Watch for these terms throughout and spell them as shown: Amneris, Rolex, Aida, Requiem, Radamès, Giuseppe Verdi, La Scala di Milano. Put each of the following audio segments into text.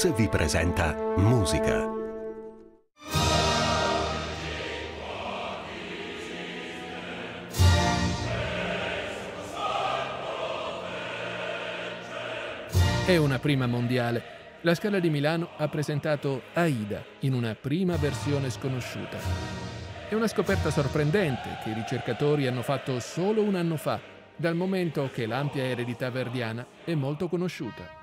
Rolex vi presenta Musica. È una prima mondiale. La Scala di Milano ha presentato Aida in una prima versione sconosciuta. È una scoperta sorprendente che i ricercatori hanno fatto solo un anno fa, dal momento che l'ampia eredità verdiana è molto conosciuta.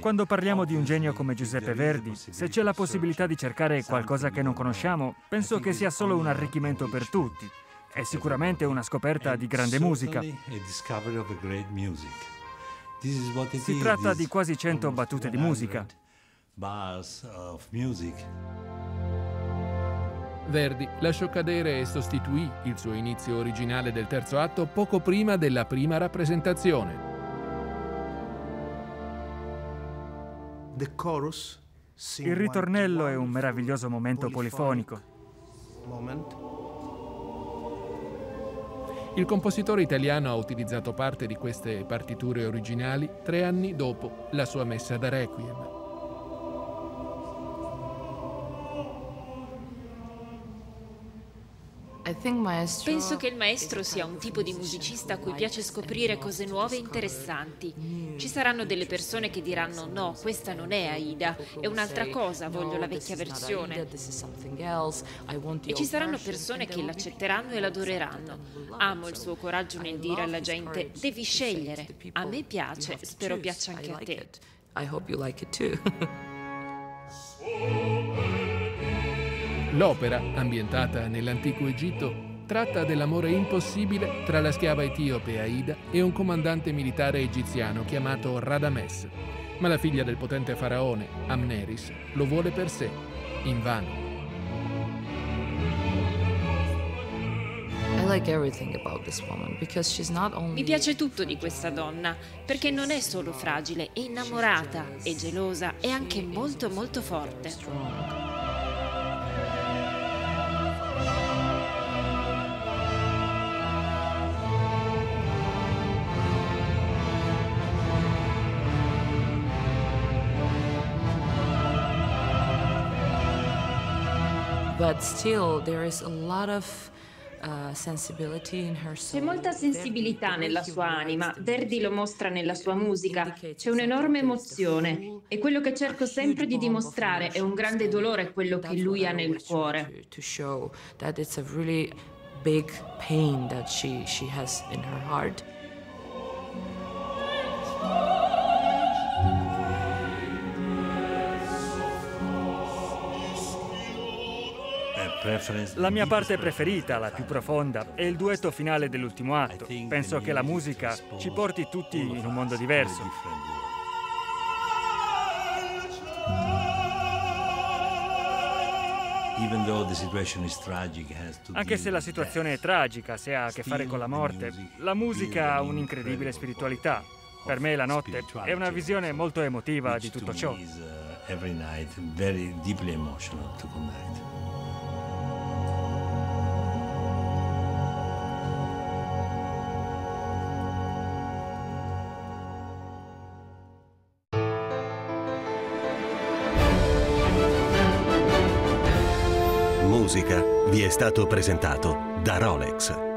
Quando parliamo di un genio come Giuseppe Verdi, se c'è la possibilità di cercare qualcosa che non conosciamo, penso che sia solo un arricchimento per tutti. È sicuramente una scoperta di grande musica. Si tratta di quasi 100 battute di musica. Verdi lasciò cadere e sostituì il suo inizio originale del terzo atto poco prima della prima rappresentazione. Il ritornello è un meraviglioso momento polifonico. Il compositore italiano ha utilizzato parte di queste partiture originali 3 anni dopo la sua messa da Requiem. Penso che il maestro sia un tipo di musicista a cui piace scoprire cose nuove e interessanti. Ci saranno delle persone che diranno no, questa non è Aida, è un'altra cosa, voglio la vecchia versione. E ci saranno persone che l'accetteranno e l'adoreranno. Amo il suo coraggio nel dire alla gente devi scegliere, a me piace, spero piaccia anche a te. L'opera, ambientata nell'antico Egitto, tratta dell'amore impossibile tra la schiava etiope Aida e un comandante militare egiziano chiamato Radamès. Ma la figlia del potente faraone, Amneris, lo vuole per sé, invano. Mi piace tutto di questa donna, perché non è solo fragile, è innamorata, è gelosa, è anche molto molto forte. C'è molta sensibilità nella sua anima, Verdi lo mostra nella sua musica, c'è un'enorme emozione e quello che cerco sempre di dimostrare è un grande dolore quello che lui ha nel cuore. La mia parte preferita, la più profonda, è il duetto finale dell'ultimo atto. Penso che la musica ci porti tutti in un mondo diverso. Anche se la situazione è tragica, se ha a che fare con la morte, la musica ha un'incredibile spiritualità. Per me la notte è una visione molto emotiva di tutto ciò. Musica vi è stato presentato da Rolex.